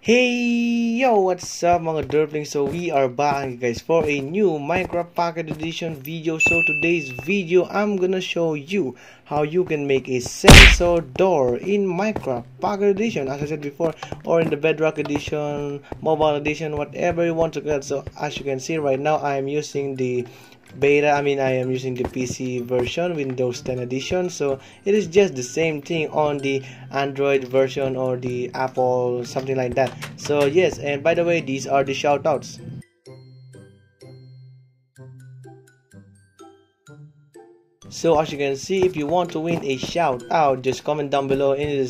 Hey yo, what's up mga derplings? So we are back guys for a new Minecraft Pocket Edition video. So today's video I'm gonna show you how you can make a sensor door in Minecraft Pocket Edition, as I said before, or in the Bedrock Edition, Mobile Edition, whatever you want to get. So as you can see right now, I am using the beta, I am using the PC version, Windows 10 edition. So it is just the same thing on the Android version or the Apple, something like that. So yes, and by the way, these are the shoutouts. So as you can see, if you want to win a shout out, just comment down below in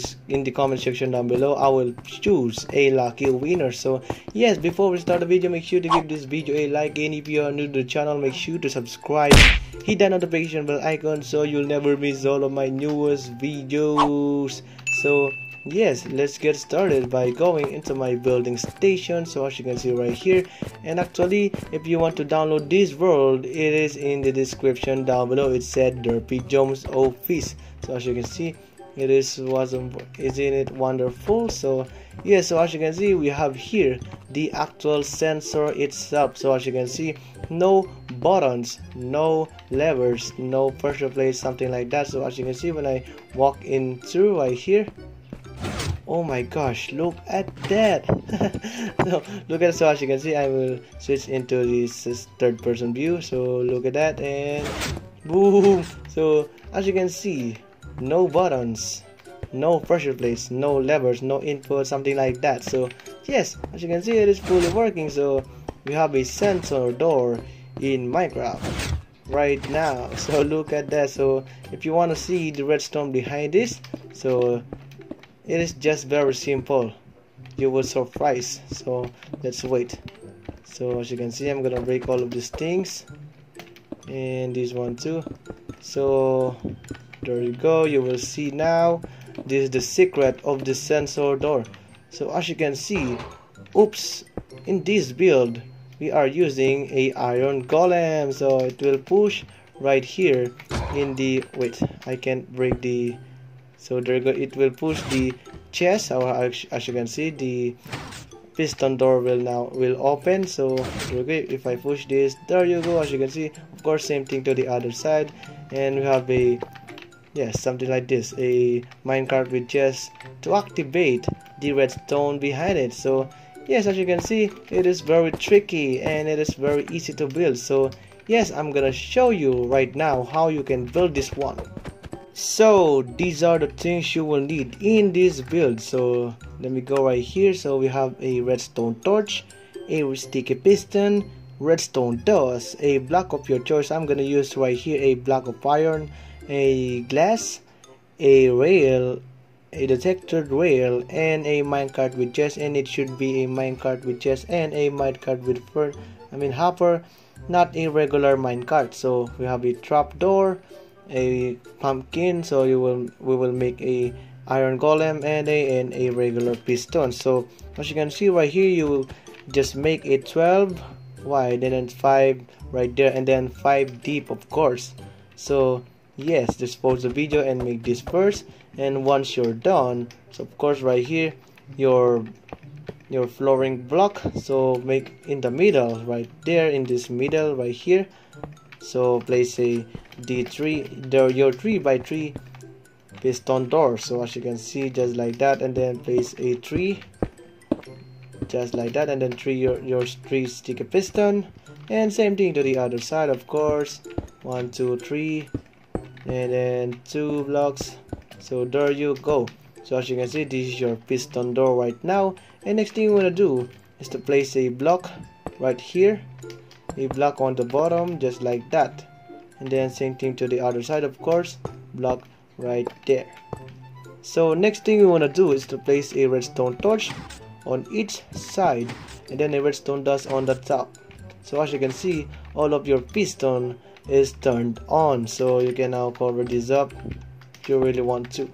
the comment section down below. I will choose a lucky winner. So yes, before we start the video, make sure to give this video a like, and if you are new to the channel, make sure to subscribe, hit that notification bell icon so you'll never miss all of my newest videos. So yes, let's get started by going into my building station. So as you can see right here, and actually if you want to download this world, it is in the description down below. It said Derpy Jhomes office. So as you can see, it isn't it wonderful? So yeah, so as you can see, we have here the actual sensor itself. So as you can see, no buttons, no levers, no pressure plates, something like that. So as you can see, when I walk in through right here, oh my gosh, look at that. So look at, so as you can see, I will switch into this third person view. So look at that, and boom. So as you can see, no buttons, no pressure plates, no levers, no input, something like that. So yes, as you can see, it is fully working. So we have a sensor door in Minecraft right now. So look at that. So if you want to see the redstone behind this, so it is just very simple, you will surprise. So let's wait. So as you can see, I'm gonna break all of these things and this one too. So there you go, you will see now. This is the secret of the sensor door. So as you can see, oops, in this build we are using a iron golem, so it will push right here in the, wait, I can't break the, so there you go, it will push the chest, or as you can see, the piston door will open. So there you go, if I push this, there you go, as you can see, of course same thing to the other side. And we have a, yes, something like this, a minecart with chest to activate the redstone behind it. So yes, as you can see, it is very tricky and it is very easy to build. So yes, I'm gonna show you right now how you can build this one. So these are the things you will need in this build. So let me go right here. So we have a redstone torch, a sticky piston, redstone dust, a block of your choice. I'm gonna use right here a block of iron, a glass, a rail, a detected rail, and a minecart with chest. And it should be a minecart with chest and a minecart with hopper, not a regular minecart. So we have a trapdoor, a pumpkin, so we will make a iron golem and a regular piston. So as you can see right here, you will just make a 12 wide and then 5 right there and then 5 deep, of course. So yes, just pause the video and make this first, and once you're done, so of course right here your flooring block, so make in the middle right there, in this middle right here. So place a D3, your 3x3 piston door. So as you can see, just like that, and then place a 3, just like that, and then 3 your 3 sticky piston, and same thing to the other side, of course. 1, 2, 3, and then 2 blocks. So there you go. So as you can see, this is your piston door right now. And next thing you want to do is to place a block right here, a block on the bottom, just like that, and then same thing to the other side, of course, block right there. So next thing you want to do is to place a redstone torch on each side and then a redstone dust on the top. So as you can see, all of your piston is turned on, so you can now cover this up if you really want to.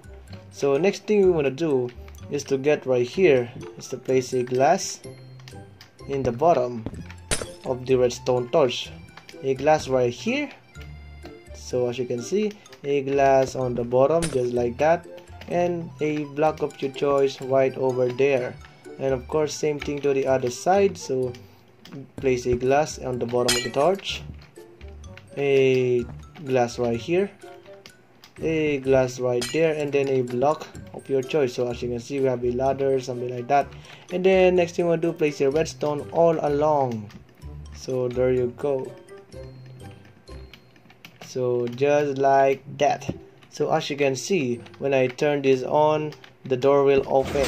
So next thing you want to do is to get right here is to place a glass in the bottom of the redstone torch, a glass right here. So as you can see, a glass on the bottom, just like that, and a block of your choice right over there. and of course same thing to the other side. So place a glass on the bottom of the torch, a glass right here, a glass right there, and then a block of your choice. So as you can see, we have a ladder, something like that. And then next thing we'll do, place a redstone all along. So there you go. So just like that. So as you can see, when I turn this on, the door will open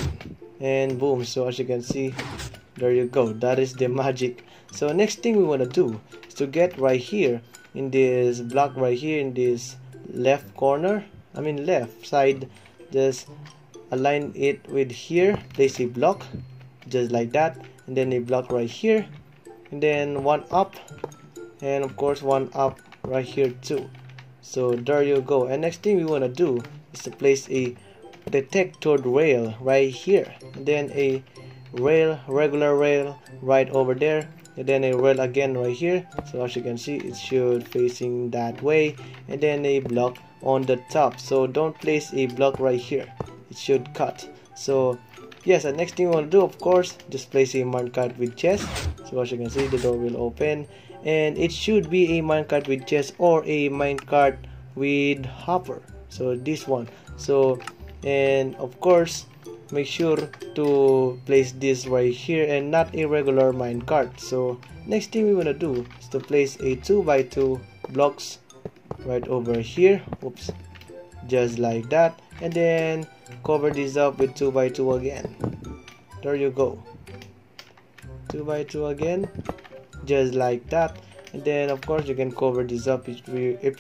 and boom. So as you can see, there you go, that is the magic. So next thing we want to do is to get right here in this block right here, in this left corner, I mean left side, just align it with here, place a block just like that, and then a block right here, and then one up, and of course one up right here too. So there you go. And next thing we want to do is to place a detector rail right here, and then a rail, regular rail right over there, and then a rail again right here. So as you can see, it should facing that way, and then a block on the top. So don't place a block right here, it should cut. So yes, the next thing we want to do, of course, just place a minecart with chest. So as you can see, the door will open, and it should be a minecart with chest or a minecart with hopper, so this one. So and of course make sure to place this right here and not a regular minecart. So next thing we want to do is to place a 2x2 blocks right over here, oops, just like that, and then cover this up with 2x2 again. There you go, 2x2 again, just like that. And then of course you can cover this up if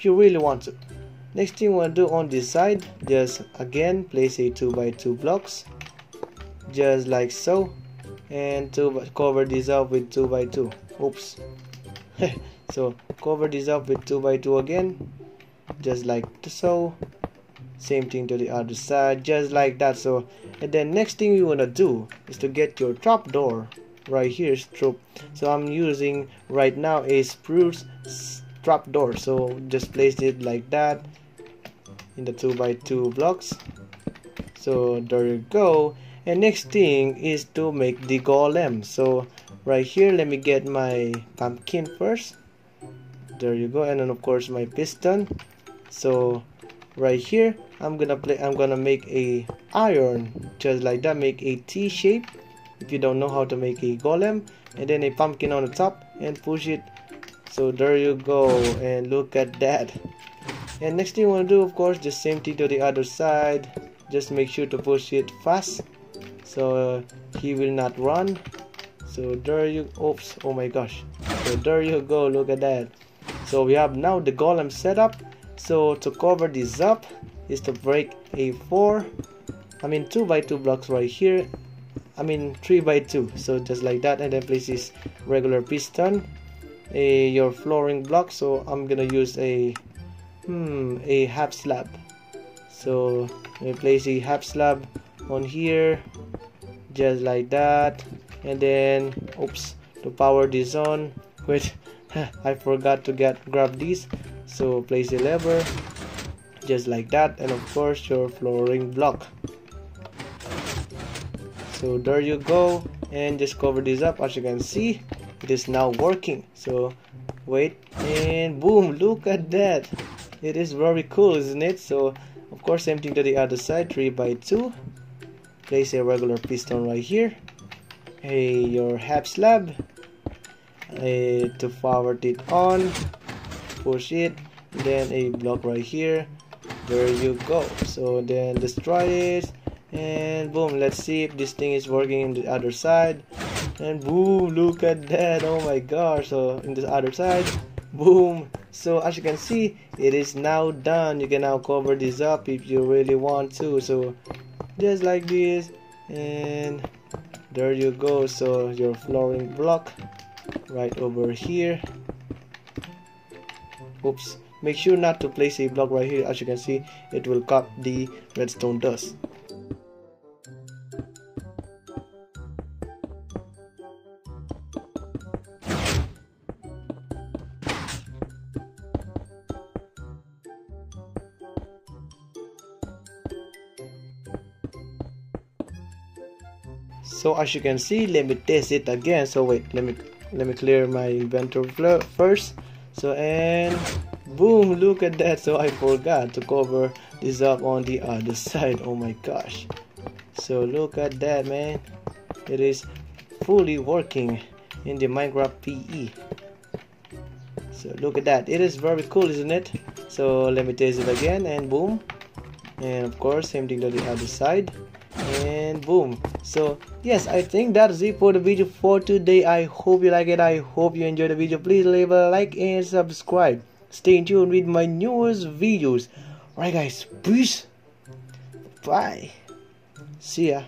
you really want to. Next thing we want to do on this side, just again place a 2x2 blocks just like so, and to cover this up with 2x2, oops. So cover this up with 2x2 again, just like so, same thing to the other side, just like that. So and then next thing you want to do is to get your trap door right here, troop. So I'm using right now a spruce trap door, so just place it like that in the 2x2 blocks. So there you go. And next thing is to make the golem. So right here, let me get my pumpkin first. There you go. And then of course my piston. So right here, I'm gonna make a iron just like that, make a T shape if you don't know how to make a golem, and then a pumpkin on the top and push it. So there you go, and look at that. And next thing you want to do, of course, just same thing to the other side, just make sure to push it fast so he will not run. So there you, oops, oh my gosh. So there you go, look at that. So we have now the golem setup. So to cover this up is to break a 2x2 blocks right here, I mean 3x2, so just like that, and then place this regular piston, your flooring block. So I'm gonna use a half slab, so we place a half slab on here just like that, and then oops, to power this on with I forgot to grab these. So place a lever just like that, and of course your flooring block. So there you go, and just cover this up. As you can see, it is now working. So wait, and boom, look at that. It is very cool, isn't it? So of course same thing to the other side, 3x2, place a regular piston right here, your half slab, to forward it on, push it, then a block right here. There you go. So then destroy it, and boom, let's see if this thing is working in the other side. And boom, look at that, oh my gosh. So in the other side, boom. So as you can see, it is now done. You can now cover this up if you really want to, so just like this, and there you go. So your flooring block right over here, oops, make sure not to place a block right here. As you can see, it will cut the redstone dust. So as you can see, let me test it again. So wait, let me clear my inventory first. So, and boom, look at that. So I forgot to cover this up on the other side. Oh my gosh, so look at that, man. It is fully working in the Minecraft PE. So look at that, it is very cool, isn't it? So let me test it again, and boom, and of course same thing to the other side, and boom. So yes, I think that's it for the video for today. I hope you like it, I hope you enjoyed the video. Please leave a like and subscribe. Stay tuned with my newest videos. Alright guys, peace, bye, see ya.